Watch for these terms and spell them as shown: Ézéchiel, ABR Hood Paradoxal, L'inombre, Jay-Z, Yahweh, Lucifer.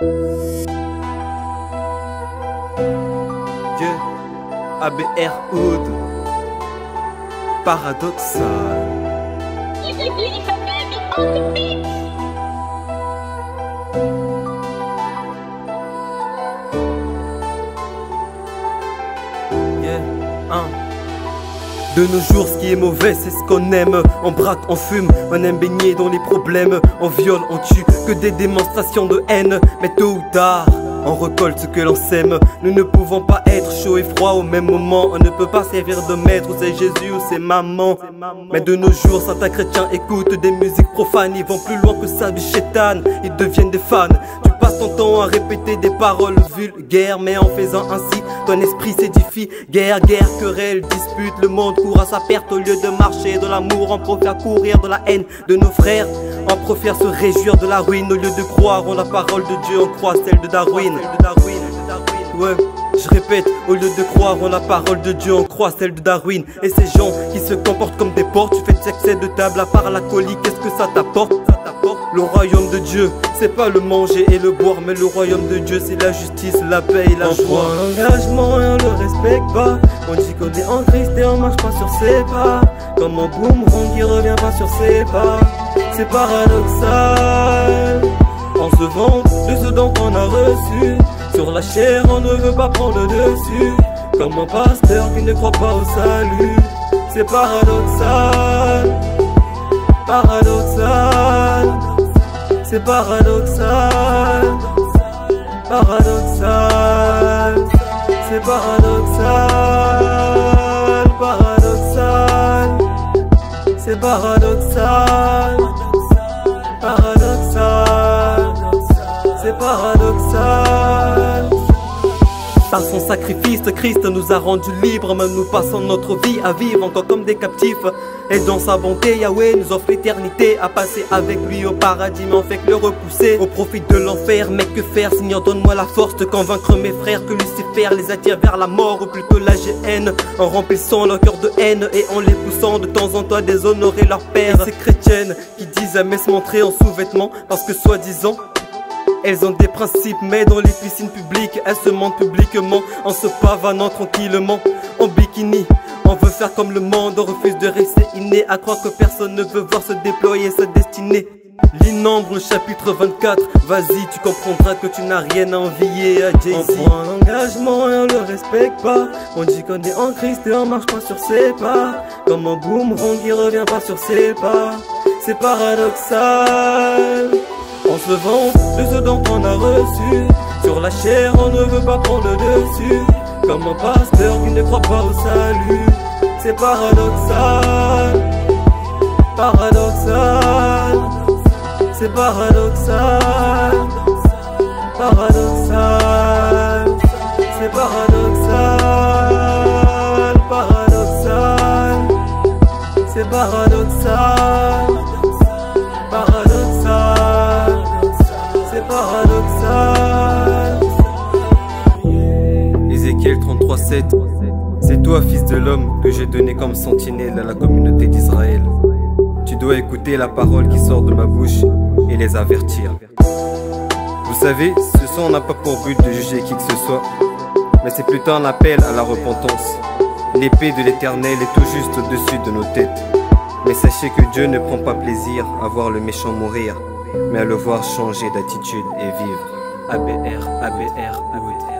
Yeah. ABR Hood Paradoxal. Yeah. De nos jours, ce qui est mauvais, c'est ce qu'on aime. On braque, on fume, on aime baigner dans les problèmes. On viole, on tue, que des démonstrations de haine. Mais tôt ou tard, on récolte ce que l'on sème. Nous ne pouvons pas être chaud et froid au même moment. On ne peut pas servir de maître, ou c'est Jésus ou c'est maman. Mais de nos jours, certains chrétiens écoutent des musiques profanes. Ils vont plus loin que ça du chétan, ils deviennent des fans. Tu passes ton temps à répéter des paroles vulgaires, mais en faisant ainsi, ton esprit s'édifie. Guerre, guerre, querelle, dispute, le monde court à sa perte. Au lieu de marcher de l'amour, on préfère courir de la haine de nos frères. On préfère se réjouir de la ruine. Au lieu de croire en la parole de Dieu, on croit celle de Darwin. Ouais, je répète, au lieu de croire en la parole de Dieu, on croit celle de Darwin. Et ces gens qui se comportent comme des porcs, tu fais de excès de table à part la colis, qu'est-ce que ça t'apporte? Le royaume de Dieu, c'est pas le manger et le boire, mais le royaume de Dieu, c'est la justice, la paix et la joie. On prend l'engagement et on le respecte pas. On dit qu'on est en Christ et on marche pas sur ses pas. Comme un boomerang qui revient pas sur ses pas. C'est paradoxal. On se vante de ce dont on a reçu. Sur la chair, on ne veut pas prendre le dessus. Comme un pasteur qui ne croit pas au salut. C'est paradoxal. Paradoxal. C'est paradoxal. Paradoxal. C'est paradoxal. Paradoxal. C'est paradoxal. Paradoxal. C'est paradoxal. Par son sacrifice, Christ nous a rendus libres. Mais nous passons notre vie à vivre encore comme des captifs. Et dans sa bonté, Yahweh nous offre l'éternité à passer avec lui au paradis, mais on fait que le repousser au profit de l'enfer. Mais que faire, Seigneur, donne-moi la force de convaincre mes frères que Lucifer les attire vers la mort, ou plutôt la GN, en remplissant leur cœur de haine et en les poussant de temps en temps à déshonorer leur père. Et ces chrétiennes qui disent jamais se montrer en sous-vêtements, parce que soi-disant elles ont des principes, mais dans les piscines publiques elles se mentent publiquement, en se pavanant tranquillement en bikini. On veut faire comme le monde, on refuse de rester inné, à croire que personne ne veut voir se déployer sa destinée. L'inombre, chapitre 24, vas-y, tu comprendras que tu n'as rien à envier à Jay-Z. On prend l'engagement et on le respecte pas. On dit qu'on est en Christ et on marche pas sur ses pas. Comme un boomerang qui revient pas sur ses pas. C'est paradoxal. On se vante de ce dont on a reçu. Sur la chair, on ne veut pas prendre le dessus. Comme un pasteur qui ne croit pas au salut. C'est paradoxal. Paradoxal. C'est paradoxal. Paradoxal. C'est paradoxal. Paradoxal. C'est paradoxal. Paradoxal. C'est paradoxal. Ézéchiel 33:7. C'est toi, fils de l'homme, que j'ai donné comme sentinelle à la communauté d'Israël. Tu dois écouter la parole qui sort de ma bouche et les avertir. Vous savez, ce son n'a pas pour but de juger qui que ce soit, mais c'est plutôt un appel à la repentance. L'épée de l'Éternel est tout juste au-dessus de nos têtes. Mais sachez que Dieu ne prend pas plaisir à voir le méchant mourir, mais à le voir changer d'attitude et vivre. ABR, ABR, ABR.